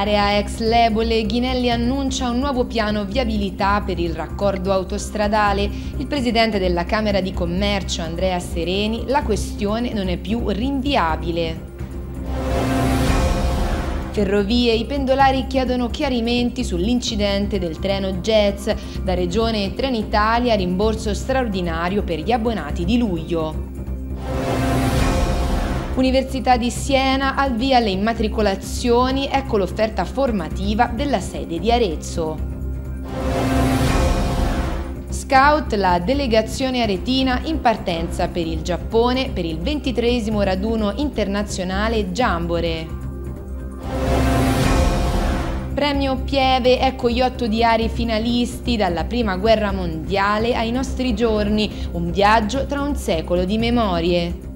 Area ex Lebole, Ghinelli annuncia un nuovo piano viabilità per il raccordo autostradale. Il presidente della Camera di Commercio, Andrea Sereni, la questione non è più rinviabile. Ferrovie, i pendolari chiedono chiarimenti sull'incidente del treno Jazz. Da Regione e Trenitalia, rimborso straordinario per gli abbonati di luglio. Università di Siena, al via le immatricolazioni, ecco l'offerta formativa della sede di Arezzo. Scout, la delegazione aretina in partenza per il Giappone per il 23° raduno internazionale Jamboree. Premio Pieve, ecco gli 8 diari finalisti dalla prima guerra mondiale ai nostri giorni, un viaggio tra un secolo di memorie.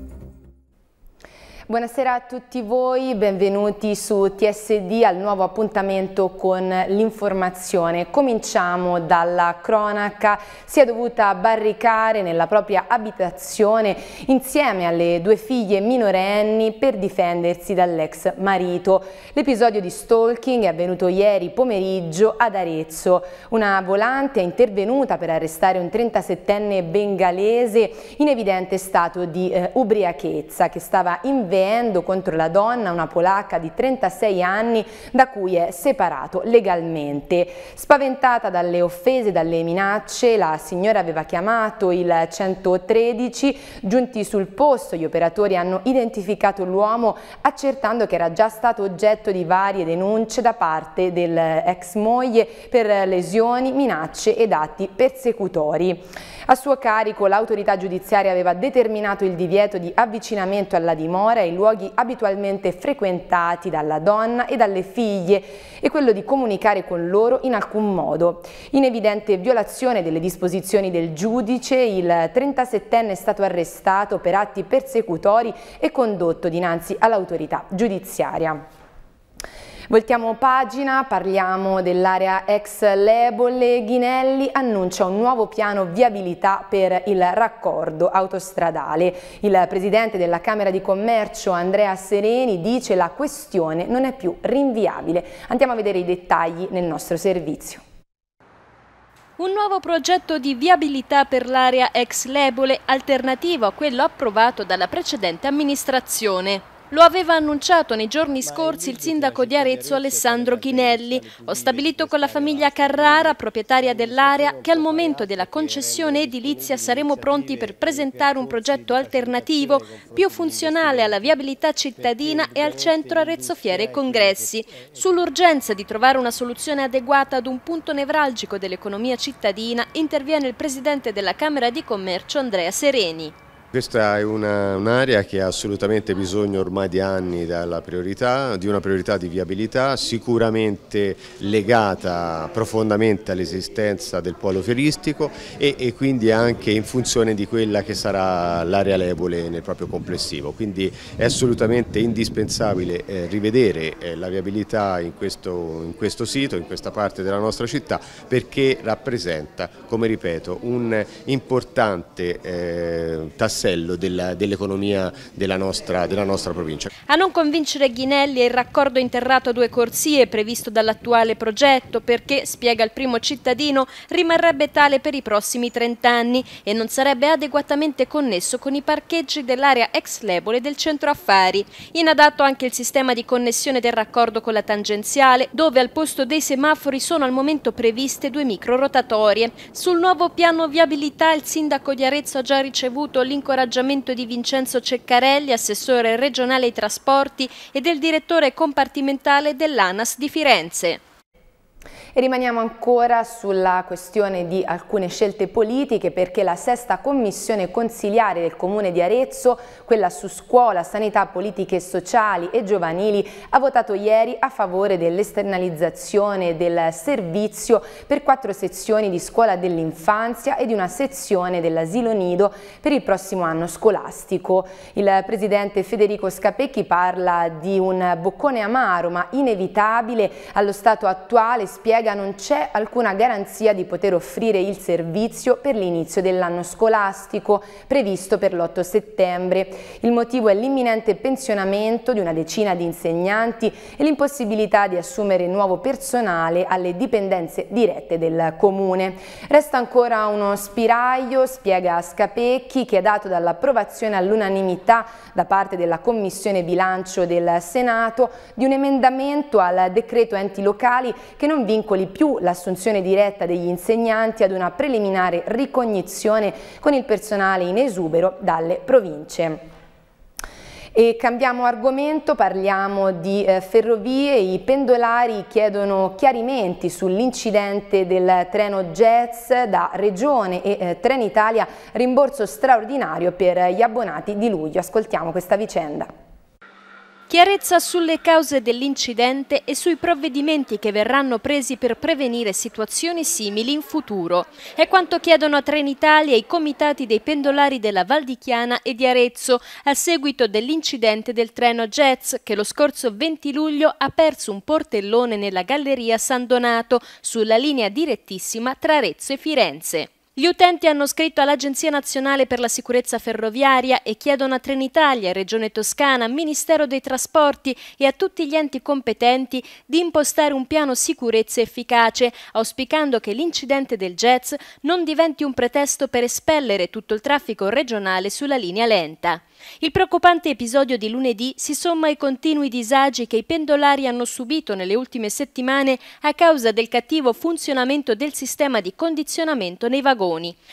Buonasera a tutti voi, benvenuti su TSD al nuovo appuntamento con l'informazione. Cominciamo dalla cronaca. Si è dovuta barricare nella propria abitazione insieme alle due figlie minorenni per difendersi dall'ex marito. L'episodio di stalking è avvenuto ieri pomeriggio ad Arezzo. Una volante è intervenuta per arrestare un 37enne bengalese in evidente stato di ubriachezza che stava investendo contro la donna, una polacca di 36 anni da cui è separato legalmente. Spaventata dalle offese e dalle minacce, la signora aveva chiamato il 113, giunti sul posto gli operatori hanno identificato l'uomo accertando che era già stato oggetto di varie denunce da parte dell'ex moglie per lesioni, minacce ed atti persecutori. A suo carico l'autorità giudiziaria aveva determinato il divieto di avvicinamento alla dimora ai luoghi abitualmente frequentati dalla donna e dalle figlie e quello di comunicare con loro in alcun modo. In evidente violazione delle disposizioni del giudice, il 37enne è stato arrestato per atti persecutori e condotto dinanzi all'autorità giudiziaria. Voltiamo pagina, parliamo dell'area ex Lebole. Ghinelli annuncia un nuovo piano viabilità per il raccordo autostradale. Il presidente della Camera di Commercio, Andrea Sereni, dice la questione non è più rinviabile. Andiamo a vedere i dettagli nel nostro servizio. Un nuovo progetto di viabilità per l'area ex Lebole, alternativo a quello approvato dalla precedente amministrazione. Lo aveva annunciato nei giorni scorsi il sindaco di Arezzo Alessandro Ghinelli. Ho stabilito con la famiglia Carrara, proprietaria dell'area, che al momento della concessione edilizia saremo pronti per presentare un progetto alternativo più funzionale alla viabilità cittadina e al centro Arezzo Fiere e Congressi. Sull'urgenza di trovare una soluzione adeguata ad un punto nevralgico dell'economia cittadina interviene il presidente della Camera di Commercio Andrea Sereni. Questa è un'area che ha assolutamente bisogno ormai di anni di una priorità di viabilità, sicuramente legata profondamente all'esistenza del polo fieristico e quindi anche in funzione di quella che sarà l'area Lebole nel proprio complessivo. Quindi è assolutamente indispensabile rivedere la viabilità in questo sito, in questa parte della nostra città, perché rappresenta, come ripeto, un importante tassello dell'economia della nostra provincia. A non convincere Ghinelli è il raccordo interrato a due corsie previsto dall'attuale progetto perché, spiega il primo cittadino, rimarrebbe tale per i prossimi 30 anni e non sarebbe adeguatamente connesso con i parcheggi dell'area ex Lebole del centro affari. Inadatto anche il sistema di connessione del raccordo con la tangenziale dove al posto dei semafori sono al momento previste due micro rotatorie. Sul nuovo piano viabilità il sindaco di Arezzo ha già ricevuto l'incoraggio di Vincenzo Ceccarelli, assessore regionale ai trasporti, e del direttore compartimentale dell'ANAS di Firenze. E rimaniamo ancora sulla questione di alcune scelte politiche perché la 6ª commissione consiliare del Comune di Arezzo, quella su scuola, sanità, politiche sociali e giovanili, ha votato ieri a favore dell'esternalizzazione del servizio per 4 sezioni di scuola dell'infanzia e di una sezione dell'asilo nido per il prossimo anno scolastico. Il presidente Federico Scapecchi parla di un boccone amaro ma inevitabile allo stato attuale, spiega spiega non c'è alcuna garanzia di poter offrire il servizio per l'inizio dell'anno scolastico previsto per l'8 settembre. Il motivo è l'imminente pensionamento di una decina di insegnanti e l'impossibilità di assumere nuovo personale alle dipendenze dirette del comune. Resta ancora uno spiraglio, spiega Scapecchi, che è dato dall'approvazione all'unanimità da parte della Commissione Bilancio del Senato di un emendamento al decreto enti locali che non vincoli più l'assunzione diretta degli insegnanti ad una preliminare ricognizione con il personale in esubero dalle province. E cambiamo argomento, parliamo di ferrovie. I pendolari chiedono chiarimenti sull'incidente del treno Jazz da Regione e Trenitalia, rimborso straordinario per gli abbonati di luglio. Ascoltiamo questa vicenda. Chiarezza sulle cause dell'incidente e sui provvedimenti che verranno presi per prevenire situazioni simili in futuro. È quanto chiedono a Trenitalia i comitati dei pendolari della Val di Chiana e di Arezzo a seguito dell'incidente del treno Jazz che lo scorso 20 luglio ha perso un portellone nella Galleria San Donato sulla linea direttissima tra Arezzo e Firenze. Gli utenti hanno scritto all'Agenzia Nazionale per la Sicurezza Ferroviaria e chiedono a Trenitalia, Regione Toscana, Ministero dei Trasporti e a tutti gli enti competenti di impostare un piano sicurezza efficace, auspicando che l'incidente del Jazz non diventi un pretesto per espellere tutto il traffico regionale sulla linea lenta. Il preoccupante episodio di lunedì si somma ai continui disagi che i pendolari hanno subito nelle ultime settimane a causa del cattivo funzionamento del sistema di condizionamento nei vagoni.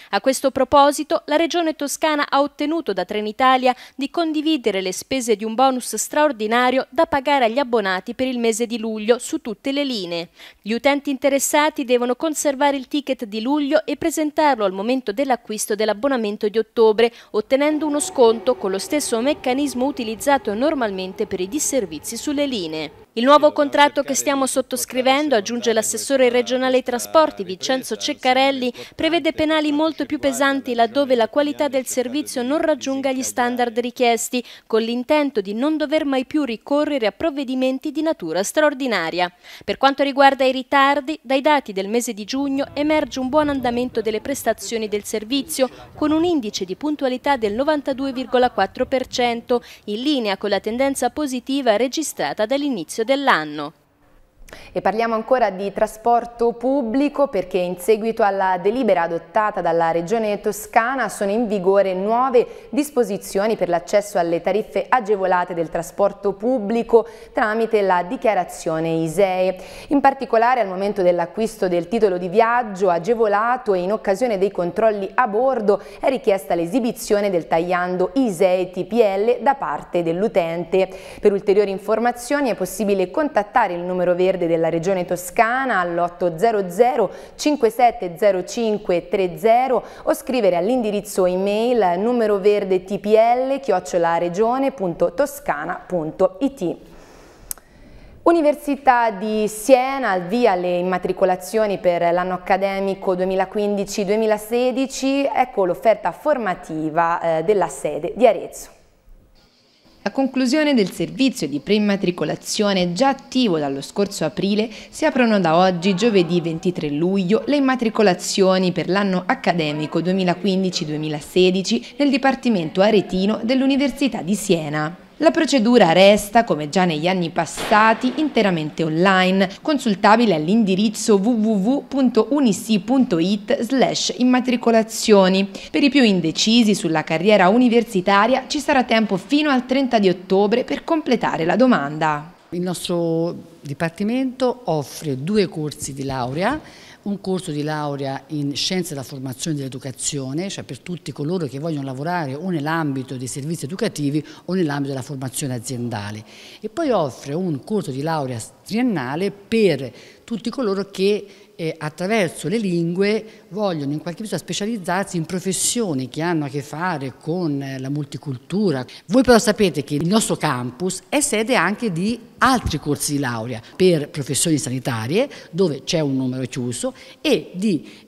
A questo proposito, la Regione Toscana ha ottenuto da Trenitalia di condividere le spese di un bonus straordinario da pagare agli abbonati per il mese di luglio su tutte le linee. Gli utenti interessati devono conservare il ticket di luglio e presentarlo al momento dell'acquisto dell'abbonamento di ottobre, ottenendo uno sconto con lo stesso meccanismo utilizzato normalmente per i disservizi sulle linee. Il nuovo contratto che stiamo sottoscrivendo, aggiunge l'assessore regionale ai trasporti Vincenzo Ceccarelli, prevede penali molto più pesanti laddove la qualità del servizio non raggiunga gli standard richiesti, con l'intento di non dover mai più ricorrere a provvedimenti di natura straordinaria. Per quanto riguarda i ritardi, dai dati del mese di giugno emerge un buon andamento delle prestazioni del servizio, con un indice di puntualità del 92,4%, in linea con la tendenza positiva registrata dall'inizio dell'anno. E parliamo ancora di trasporto pubblico, perché in seguito alla delibera adottata dalla Regione Toscana sono in vigore nuove disposizioni per l'accesso alle tariffe agevolate del trasporto pubblico tramite la dichiarazione ISEE. In particolare, al momento dell'acquisto del titolo di viaggio agevolato e in occasione dei controlli a bordo è richiesta l'esibizione del tagliando ISEE TPL da parte dell'utente. Per ulteriori informazioni è possibile contattare il numero verde della Regione Toscana all'800 570530 o scrivere all'indirizzo email numeroverdetpl@regione.toscana.it. Università di Siena al via le immatricolazioni per l'anno accademico 2015-2016, ecco l'offerta formativa della sede di Arezzo. A conclusione del servizio di preimmatricolazione già attivo dallo scorso aprile, si aprono da oggi, giovedì 23 luglio, le immatricolazioni per l'anno accademico 2015-2016 nel Dipartimento Aretino dell'Università di Siena. La procedura resta, come già negli anni passati, interamente online, consultabile all'indirizzo www.unisi.it/immatricolazioni. Per i più indecisi sulla carriera universitaria ci sarà tempo fino al 30 di ottobre per completare la domanda. Il nostro dipartimento offre 2 corsi di laurea, un corso di laurea in scienze della formazione e dell'educazione, cioè per tutti coloro che vogliono lavorare o nell'ambito dei servizi educativi o nell'ambito della formazione aziendale, e poi offre un corso di laurea triennale per tutti coloro che e attraverso le lingue vogliono in qualche misura specializzarsi in professioni che hanno a che fare con la multicultura. Voi però sapete che il nostro campus è sede anche di altri corsi di laurea per professioni sanitarie, dove c'è un numero chiuso, e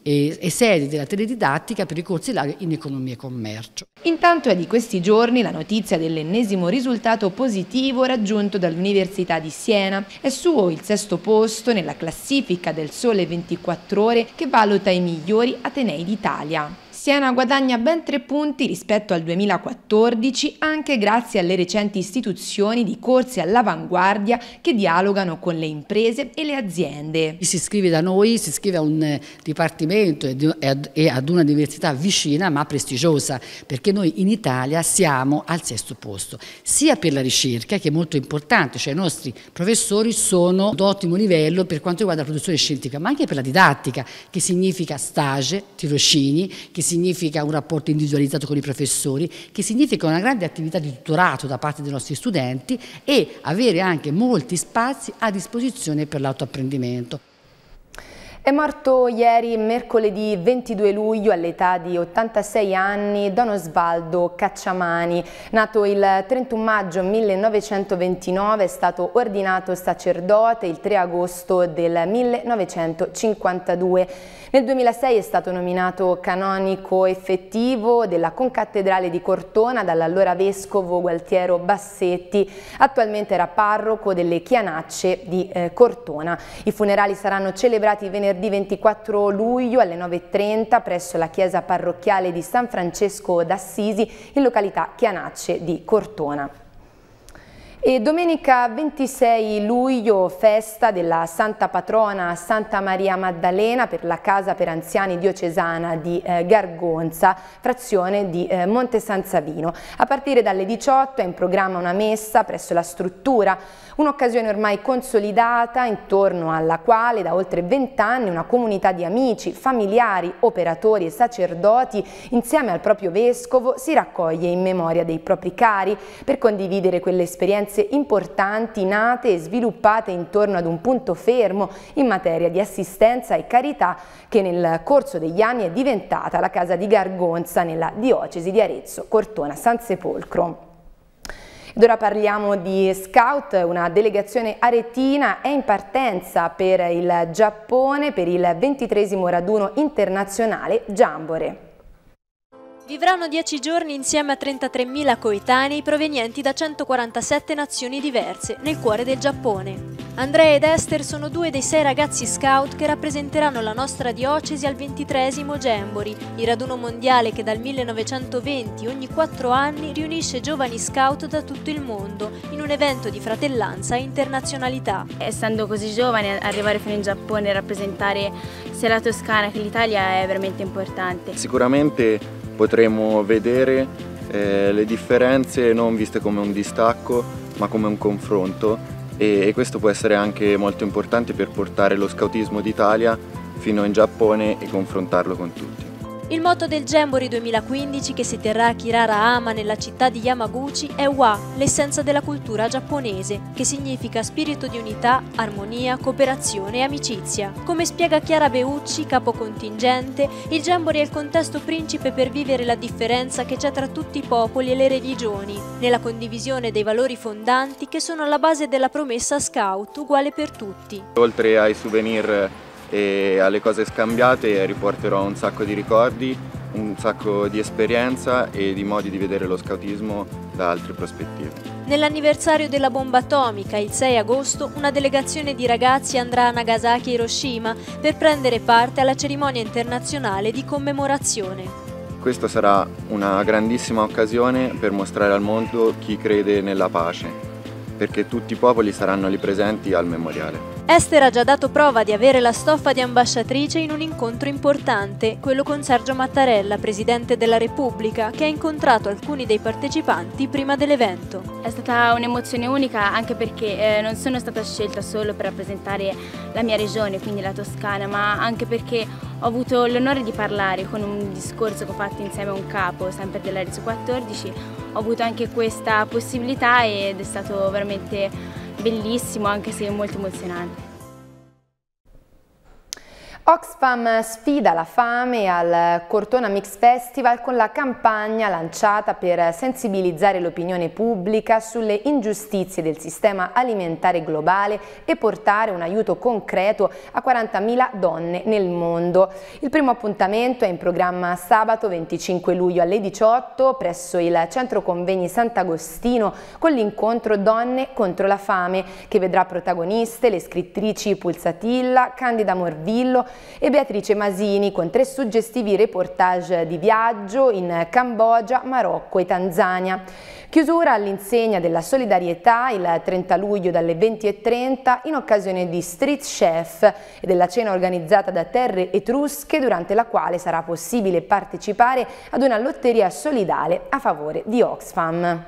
è sede della teledidattica per i corsi di laurea in economia e commercio. Intanto è di questi giorni la notizia dell'ennesimo risultato positivo raggiunto dall'Università di Siena. È suo il sesto posto nella classifica del Sole 24 Ore che valuta i migliori atenei d'Italia. Siena guadagna ben 3 punti rispetto al 2014 anche grazie alle recenti istituzioni di corsi all'avanguardia che dialogano con le imprese e le aziende. Chi si iscrive da noi si iscrive a un dipartimento e ad un'università vicina ma prestigiosa, perché noi in Italia siamo al 6° posto, sia per la ricerca, che è molto importante, cioè i nostri professori sono d'ottimo livello per quanto riguarda la produzione scientifica, ma anche per la didattica, che significa stage, tirocini, che significa un rapporto individualizzato con i professori, che significa una grande attività di tutorato da parte dei nostri studenti e avere anche molti spazi a disposizione per l'autoapprendimento. È morto ieri, mercoledì 22 luglio, all'età di 86 anni, Don Osvaldo Cacciamani. Nato il 31 maggio 1929, è stato ordinato sacerdote il 3 agosto del 1952. Nel 2006 è stato nominato canonico effettivo della concattedrale di Cortona dall'allora vescovo Gualtiero Bassetti. Attualmente era parroco delle Chianacce di Cortona. I funerali saranno celebrati venerdì 24 luglio alle 9:30 presso la chiesa parrocchiale di San Francesco d'Assisi in località Chianacce di Cortona. E domenica 26 luglio, festa della Santa Patrona Santa Maria Maddalena per la Casa per Anziani Diocesana di Gargonza, frazione di Monte San Savino. A partire dalle 18 è in programma una messa presso la struttura, un'occasione ormai consolidata intorno alla quale da oltre 20 anni una comunità di amici, familiari, operatori e sacerdoti insieme al proprio vescovo si raccoglie in memoria dei propri cari per condividere quelle esperienze importanti nate e sviluppate intorno ad un punto fermo in materia di assistenza e carità che nel corso degli anni è diventata la casa di Gargonza nella diocesi di Arezzo, Cortona, San Sepolcro. Ed ora parliamo di scout. Una delegazione aretina è in partenza per il Giappone per il 23° raduno internazionale Jamboree. Vivranno 10 giorni insieme a 33.000 coetanei provenienti da 147 nazioni diverse nel cuore del Giappone. Andrea ed Esther sono 2 dei 6 ragazzi scout che rappresenteranno la nostra diocesi al 23° Jamboree, il raduno mondiale che dal 1920 ogni 4 anni riunisce giovani scout da tutto il mondo in un evento di fratellanza e internazionalità. Essendo così giovane, arrivare fino in Giappone e rappresentare sia la Toscana che l'Italia è veramente importante. Sicuramente potremo vedere le differenze non viste come un distacco ma come un confronto, e questo può essere anche molto importante per portare lo scautismo d'Italia fino in Giappone e confrontarlo con tutti. Il motto del Jamboree 2015, che si terrà a Kirara Ama nella città di Yamaguchi, è Wa, l'essenza della cultura giapponese, che significa spirito di unità, armonia, cooperazione e amicizia. Come spiega Chiara Beucci, capo contingente, il Jamboree è il contesto principe per vivere la differenza che c'è tra tutti i popoli e le religioni, nella condivisione dei valori fondanti che sono alla base della promessa scout, uguale per tutti. Oltre ai souvenir e alle cose scambiate riporterò un sacco di ricordi, un sacco di esperienza e di modi di vedere lo scautismo da altre prospettive. Nell'anniversario della bomba atomica, il 6 agosto, una delegazione di ragazzi andrà a Nagasaki e Hiroshima per prendere parte alla cerimonia internazionale di commemorazione. Questa sarà una grandissima occasione per mostrare al mondo chi crede nella pace, perché tutti i popoli saranno lì presenti al memoriale. Esther ha già dato prova di avere la stoffa di ambasciatrice in un incontro importante, quello con Sergio Mattarella, Presidente della Repubblica, che ha incontrato alcuni dei partecipanti prima dell'evento. È stata un'emozione unica anche perché non sono stata scelta solo per rappresentare la mia regione, quindi la Toscana, ma anche perché ho avuto l'onore di parlare con un discorso che ho fatto insieme a un capo, sempre dell'Arezzo 14, ho avuto anche questa possibilità ed è stato veramente bellissimo, anche se molto emozionante. Oxfam sfida la fame al Cortona Mix Festival con la campagna lanciata per sensibilizzare l'opinione pubblica sulle ingiustizie del sistema alimentare globale e portare un aiuto concreto a 40.000 donne nel mondo. Il primo appuntamento è in programma sabato 25 luglio alle 18 presso il Centro Convegni Sant'Agostino con l'incontro Donne contro la fame che vedrà protagoniste le scrittrici Pulsatilla, Candida Morvillo e Beatrice Masini con tre suggestivi reportage di viaggio in Cambogia, Marocco e Tanzania. Chiusura all'insegna della solidarietà il 30 luglio dalle 20:30 in occasione di Street Chef e della cena organizzata da Terre Etrusche durante la quale sarà possibile partecipare ad una lotteria solidale a favore di Oxfam.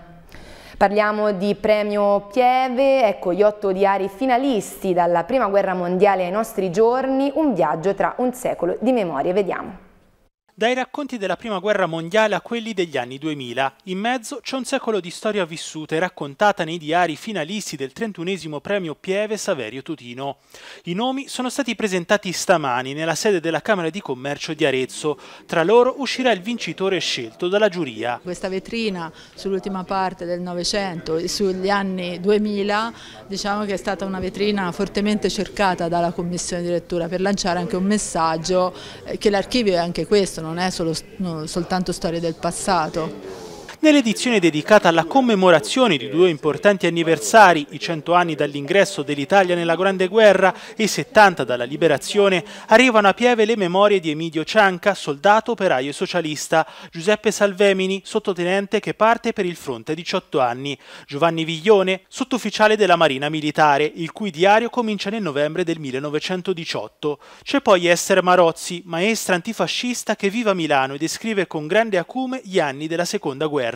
Parliamo di premio Pieve, ecco gli 8 diari finalisti dalla prima guerra mondiale ai nostri giorni, un viaggio tra un secolo di memorie, vediamo. Dai racconti della prima guerra mondiale a quelli degli anni 2000, in mezzo c'è un secolo di storia vissuta e raccontata nei diari finalisti del 31° premio Pieve Saverio Tutino. I nomi sono stati presentati stamani nella sede della Camera di Commercio di Arezzo. Tra loro uscirà il vincitore scelto dalla giuria. Questa vetrina sull'ultima parte del Novecento e sugli anni 2000, diciamo che è stata una vetrina fortemente cercata dalla commissione di lettura per lanciare anche un messaggio che l'archivio è anche questo. Non è soltanto storia del passato. Nell'edizione dedicata alla commemorazione di due importanti anniversari, i 100 anni dall'ingresso dell'Italia nella Grande Guerra e i 70 dalla Liberazione, arrivano a Pieve le memorie di Emilio Cianca, soldato, operaio e socialista, Giuseppe Salvemini, sottotenente che parte per il fronte a 18 anni, Giovanni Viglione, sottufficiale della Marina Militare, il cui diario comincia nel novembre del 1918. C'è poi Esther Marozzi, maestra antifascista che vive a Milano e descrive con grande acume gli anni della Seconda Guerra.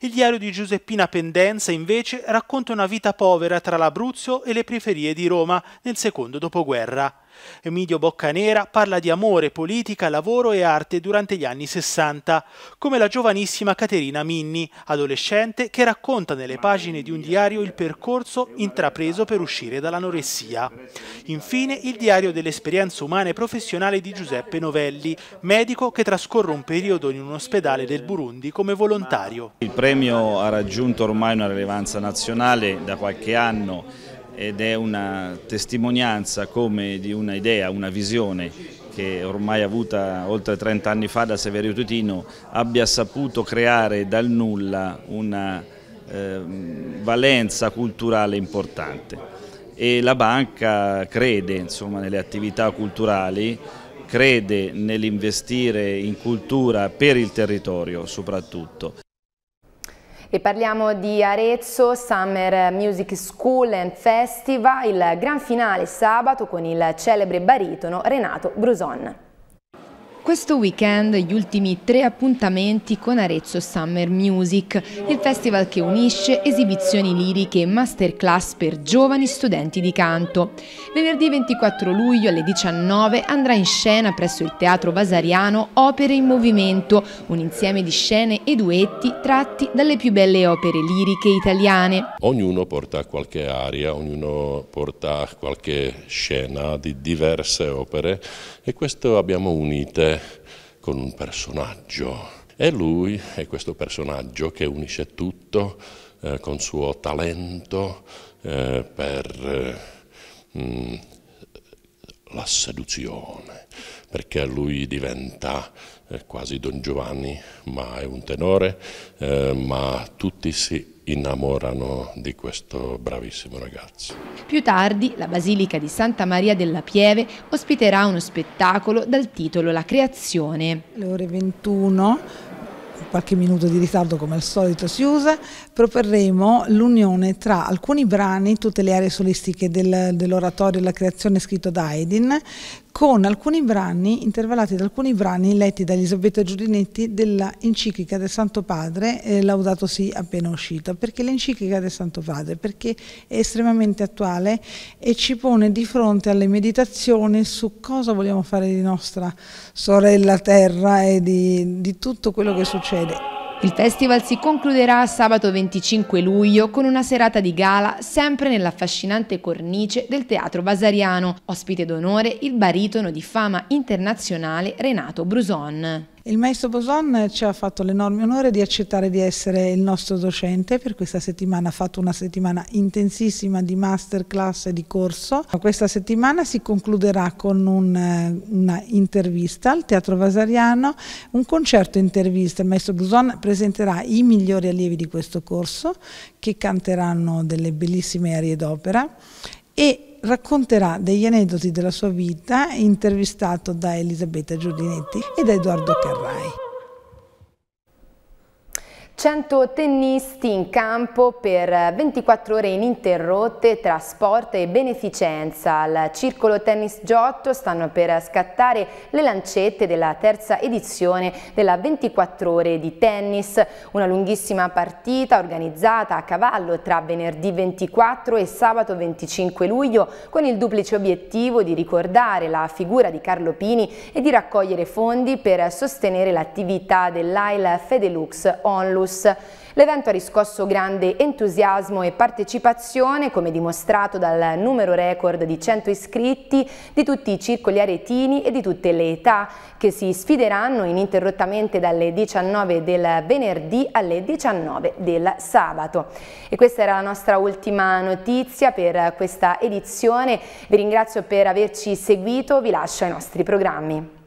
Il diario di Giuseppina Pendenza invece racconta una vita povera tra l'Abruzzo e le periferie di Roma nel secondo dopoguerra. Emilio Boccanera parla di amore, politica, lavoro e arte durante gli anni 60, come la giovanissima Caterina Minni, adolescente che racconta nelle pagine di un diario il percorso intrapreso per uscire dall'anoressia. Infine il diario dell'esperienza umana e professionale di Giuseppe Novelli, medico che trascorre un periodo in un ospedale del Burundi come volontario. Il premio ha raggiunto ormai una rilevanza nazionale da qualche anno ed è una testimonianza come di un'idea, una visione che ormai avuta oltre 30 anni fa da Saverio Tutino abbia saputo creare dal nulla una valenza culturale importante e la banca crede insomma, nelle attività culturali, crede nell'investire in cultura per il territorio soprattutto. E parliamo di Arezzo Summer Music School and Festival, il gran finale sabato con il celebre baritono Renato Bruson. Questo weekend gli ultimi 3 appuntamenti con Arezzo Summer Music, il festival che unisce esibizioni liriche e masterclass per giovani studenti di canto. Venerdì 24 luglio alle 19 andrà in scena presso il Teatro Vasariano Opere in Movimento, un insieme di scene e duetti tratti dalle più belle opere liriche italiane. Ognuno porta qualche aria, ognuno porta qualche scena di diverse opere e questo abbiamo unite con un personaggio. È lui, è questo personaggio che unisce tutto con suo talento per la seduzione, perché lui diventa quasi Don Giovanni, ma è un tenore, ma tutti si innamorano di questo bravissimo ragazzo. Più tardi la Basilica di Santa Maria della Pieve ospiterà uno spettacolo dal titolo La Creazione. Alle ore 21, qualche minuto di ritardo come al solito si usa, proporremo l'unione tra alcuni brani, tutte le aree solistiche dell'oratorio La Creazione scritto da Haydn, con alcuni brani, intervallati da alcuni brani letti da Elisabetta Giordinetti della enciclica del Santo Padre, Laudato Si appena uscita. Perché l'enciclica del Santo Padre? Perché è estremamente attuale e ci pone di fronte alle meditazioni su cosa vogliamo fare di nostra sorella terra e di tutto quello che succede. Il festival si concluderà sabato 25 luglio con una serata di gala sempre nell'affascinante cornice del Teatro Vasariano, ospite d'onore il baritono di fama internazionale Renato Bruson. Il maestro Boson ci ha fatto l'enorme onore di accettare di essere il nostro docente per questa settimana. Ha fatto una settimana intensissima di masterclass e di corso. Questa settimana si concluderà con una intervista al Teatro Vasariano, un concerto intervista. Il maestro Boson presenterà i migliori allievi di questo corso che canteranno delle bellissime arie d'opera e racconterà degli aneddoti della sua vita, intervistato da Elisabetta Giordinetti e da Edoardo Carrai. 100 tennisti in campo per 24 ore ininterrotte tra sport e beneficenza. Al Circolo Tennis Giotto stanno per scattare le lancette della terza edizione della 24 ore di tennis, una lunghissima partita organizzata a cavallo tra venerdì 24 e sabato 25 luglio con il duplice obiettivo di ricordare la figura di Carlo Pini e di raccogliere fondi per sostenere l'attività dell'AIL Fedelux Onlus. L'evento ha riscosso grande entusiasmo e partecipazione, come dimostrato dal numero record di 100 iscritti di tutti i circoli aretini e di tutte le età, che si sfideranno ininterrottamente dalle 19 del venerdì alle 19 del sabato. E questa era la nostra ultima notizia per questa edizione. Vi ringrazio per averci seguito, vi lascio ai nostri programmi.